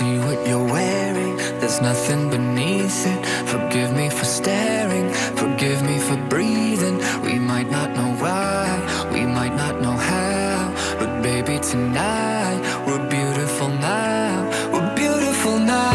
see what you're wearing. There's nothing beneath it. Forgive me for staring. Forgive me for breathing. We might not know why, we might not know how, but baby, tonight we're beautiful now. We're beautiful now.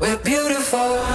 We're beautiful.